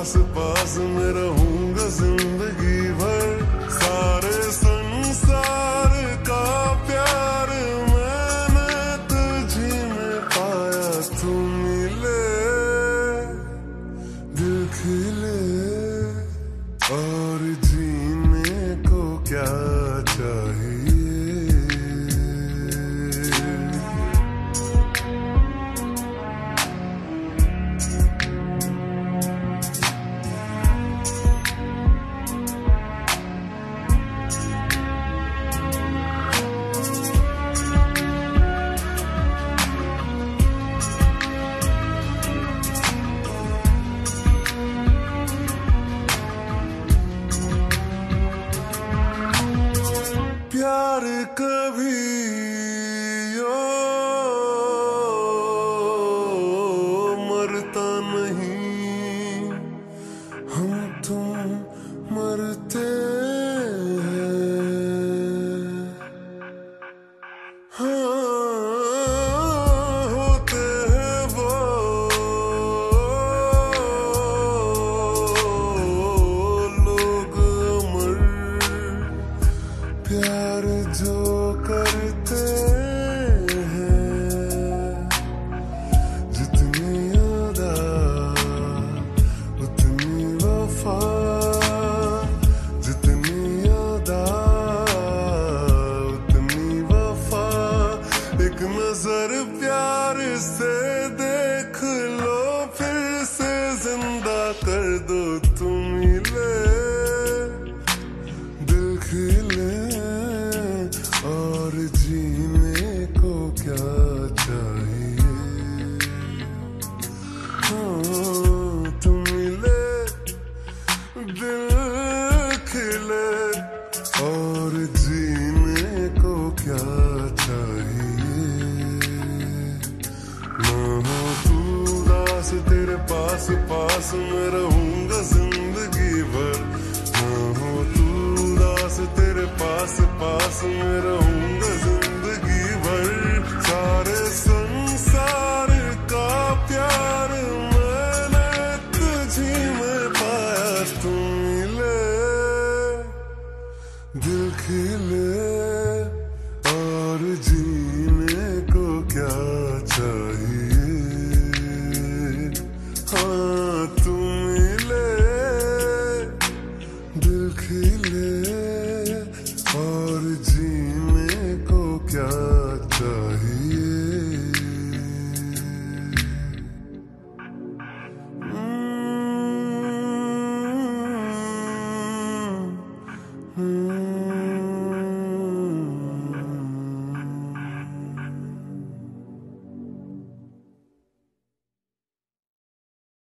आस पास में रहूंगा जिंदगी भर। सारे संसार का प्यार मैंने तुझी में पाया, तू मिले दिल खिले। और जीने को क्या चाहिए, प्यार कभी मरता नहीं, हम तुम मरते हैं। हाँ, होते हैं वो लोग अमर प्यार जो करते हैं। जितनी अदा उतनी वफा, जितनी अदा उतनी वफा। एक नजर प्यार से देख लो, फिर से जिंदा कर दो, तुम मिले दिल खिले। और जीने को क्या चाहिए, हाँ तुम मिले दिल खिले। और जीने को क्या चाहिए, ना हो तू उदास, तेरे पास पास में रहूंगा जिंदगी भर। ना हो तू उदास, तेरे पास पास में रहूंगा जिंदगी भर। सारे संसार का प्यार मैंने तुझी में पाया, तू मिले दिल खिले। और जीने को क्या चाहिए।